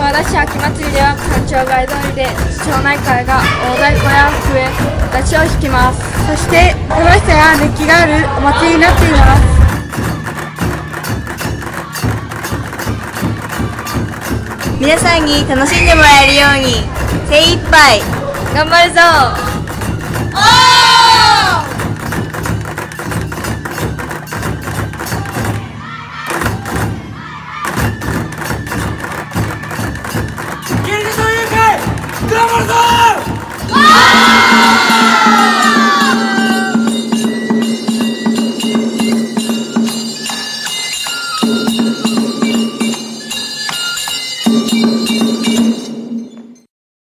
十和田市秋祭りでは干潮ガイドにで町内会が大太鼓や笛、出汁を引きます。そして楽しさや熱気があるお祭りになっています。皆さんに楽しんでもらえるように精一杯頑張るぞー！ いけるぞ、ゆうかい！頑張るぞー！